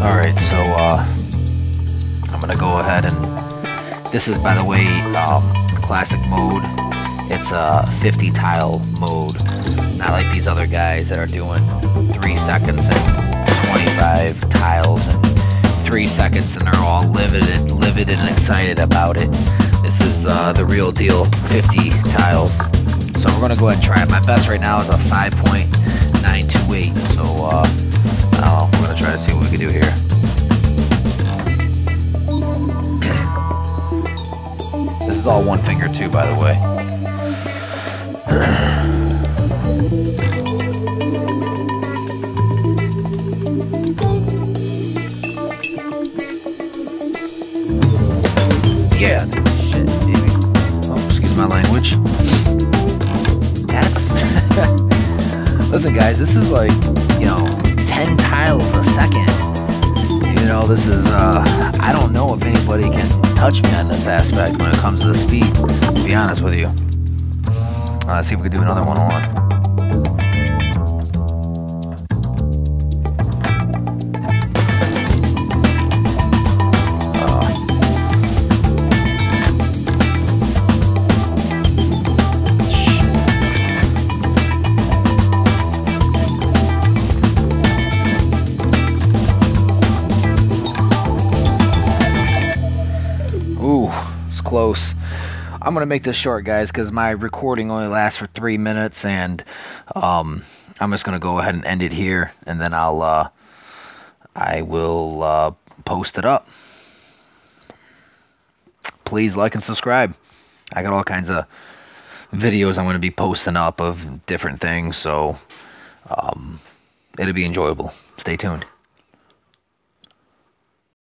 Alright, so I'm gonna go ahead and this is, by the way, classic mode. It's a 50 tile mode, not like these other guys that are doing 3 seconds and 25 tiles and 3 seconds and they're all livid and excited about it. This is the real deal, 50 tiles. So we're gonna go ahead and try it. My best right now is a 5.928, so we're gonna try to see what we can do here. This is all one finger too, by the way. Yeah, shit, baby. Oh, excuse my language. That's... Listen, guys, this is like, you know, 10 tiles a second. You know, this is, I don't know if anybody can touch me on this aspect when it comes to the speed, to be honest with you. Let's see if we can do another one on. Ooh, it's close. I'm going to make this short, guys, because my recording only lasts for 3 minutes, and I'm just going to go ahead and end it here, and then I'll I will post it up. Please like and subscribe. I got all kinds of videos I'm going to be posting up of different things, so it'll be enjoyable. Stay tuned.